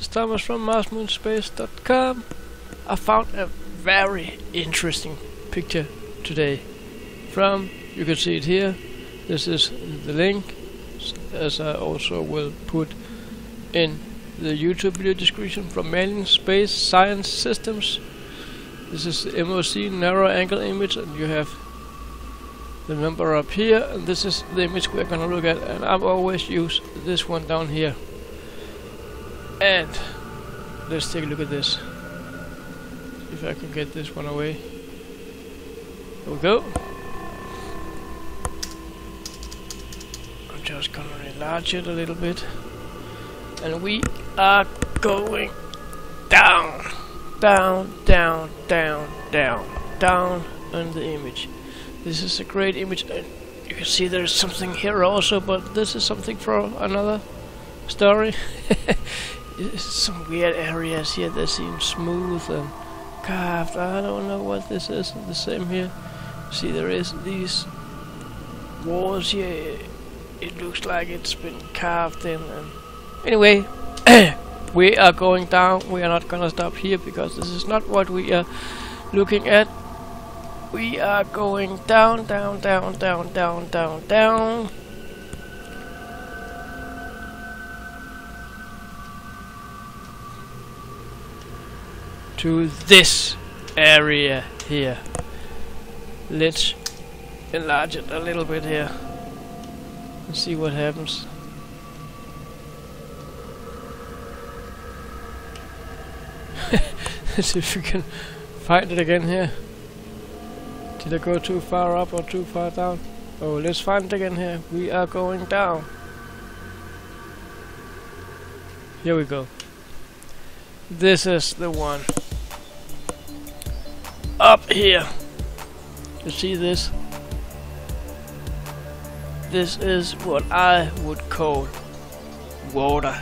this is Thomas from MarsMoonspace.com. I found a very interesting picture today. You can see it here. This is the link, as I also will put in the YouTube video description, from Manning Space Science Systems. This is the MOC narrow angle image, and you have the number up here, and this is the image we're going to look at, and I've always used this one down here. And let's take a look at this. See if I can get this one away. There we go. I'm just going to enlarge it a little bit. And we are going down, down, down, down, down, down on the image. This is a great image. You can see there's something here also, but this is something for another story. Some weird areas here that seem smooth and carved. I don't know what this is. The same here. See, there is these walls here. It looks like it's been carved in. And anyway, we are going down. We are not gonna stop here, because this is not what we are looking at. We are going down, down, down, down, down, down, down. To this area here. Let's enlarge it a little bit here and see what happens. See if we can find it again here. Did I go too far up or too far down? Oh, let's find it again here. We are going down. Here we go. This is the one. Up here. You see this? This is what I would call water.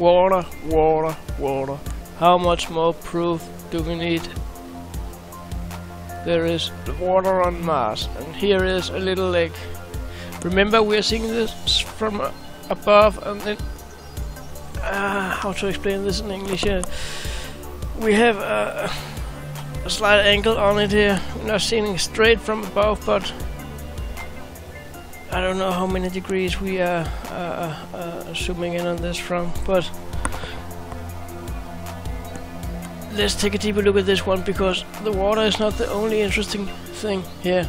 Water, water, water. How much more proof do we need? There is the water on Mars, and here is a little lake. Remember, we are seeing this from above, and then how to explain this in English here? We have a slight angle on it here. We're not seeing it straight from above, but I don't know how many degrees we are zooming in on this from, but let's take a deeper look at this one, because the water is not the only interesting thing here.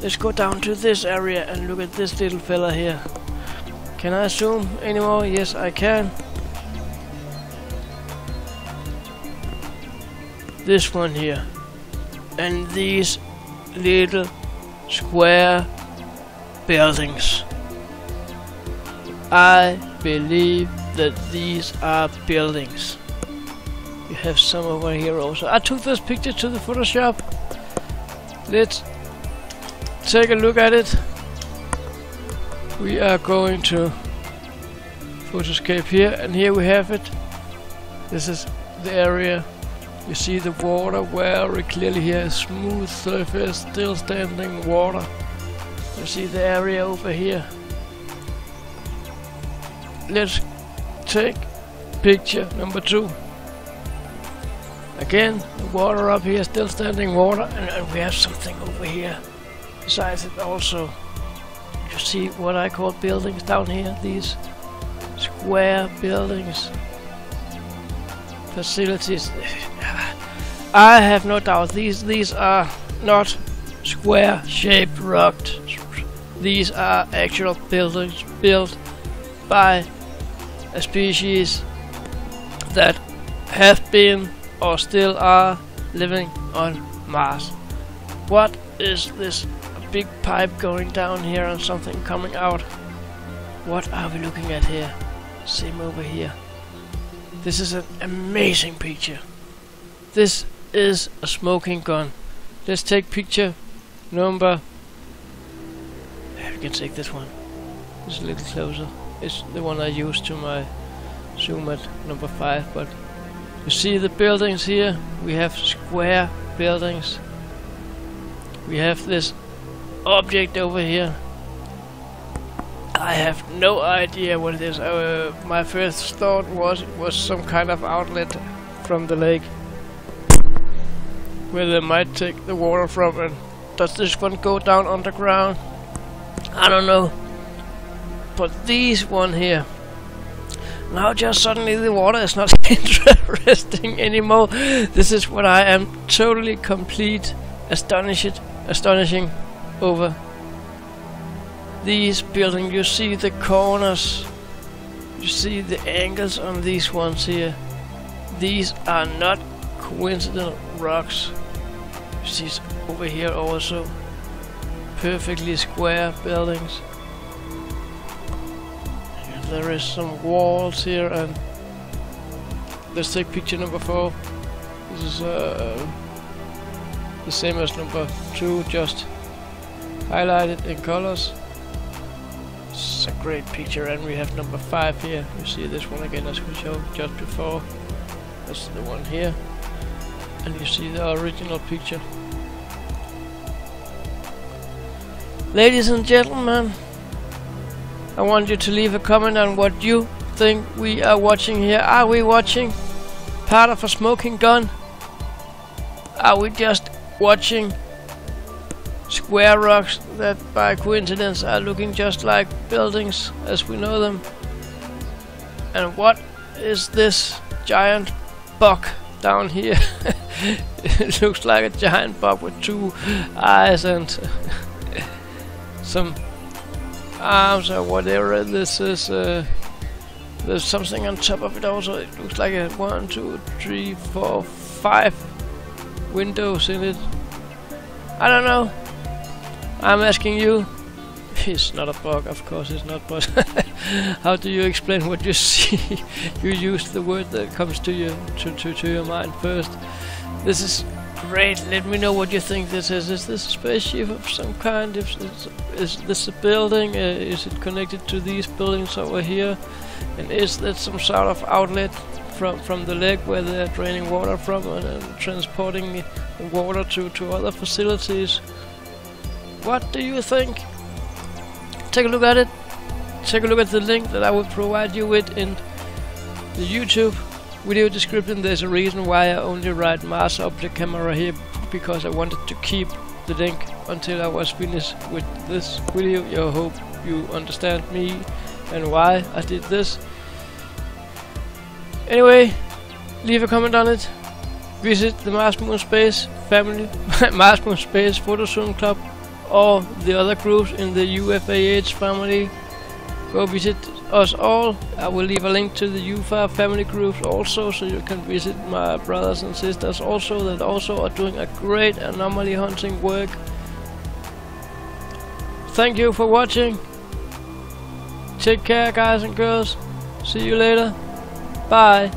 Let's go down to this area and look at this little fella here. Can I zoom anymore? Yes, I can. This one here. And these little square buildings. I believe that these are buildings. You have some over here also. I took this picture to the Photoshop. Let's take a look at it. We are going to Photoscape here, and here we have it. This is the area. You see the water very clearly here. Smooth surface, still standing water. You see the area over here. Let's take picture number 2. Again, the water up here, still standing water, and we have something over here besides it also. You see what I call buildings down here, these square buildings, facilities. I have no doubt these are not square-shaped rocks. These are actual buildings built by a species that have been or still are living on Mars. What is this? A big pipe going down here and something coming out. What are we looking at here? Same over here. This is an amazing picture. This is a smoking gun. Let's take picture number... We can take this one. It's a little closer. It's the one I used to my zoom at number 5, but you see the buildings here. We have square buildings. We have this object over here. I have no idea what it is. My first thought was it was some kind of outlet from the lake where they might take the water from. And does this one go down underground? I don't know. But these one here, now just suddenly the water is not interesting anymore. This is what I am totally complete astonishing over. These buildings, you see the corners, you see the angles on these ones here. These are not coincidental rocks. You see over here also perfectly square buildings. And there is some walls here, and let's take picture number 4. This is the same as number 2, just highlighted in colors. It's a great picture. And we have number 5 here. You see this one again as we showed just before. That's the one here. And you see the original picture. Ladies and gentlemen, I want you to leave a comment on what you think we are watching here. Are we watching part of a smoking gun? Are we just watching square rocks that by coincidence are looking just like buildings as we know them? And what is this giant buck down here? It looks like a giant buck with 2 eyes and some arms or whatever. This is there's something on top of it also. It looks like a 1, 2, 3, 4, 5 windows in it. I don't know. I'm asking you. It's not a bug, of course it's not, but how do you explain what you see? You use the word that comes to you to your mind first. This is great. Let me know what you think this is. Is this a spaceship of some kind? Is this a building? Is it connected to these buildings over here? And is that some sort of outlet from the lake where they're draining water from and transporting the water to other facilities? What do you think? Take a look at it. Take a look at the link that I will provide you with in the YouTube video description. There's a reason why I only write Mars up the camera here, because I wanted to keep the link until I was finished with this video. I hope you understand me and why I did this. Anyway, leave a comment on it. Visit the Mars Moon Space family, Mars Moon Space Photo Zoom Club, or the other groups in the UFAH family. Go visit us all. I will leave a link to the UFA family groups also, so you can visit my brothers and sisters also that also are doing a great anomaly hunting work. Thank you for watching. Take care, guys and girls. See you later. Bye.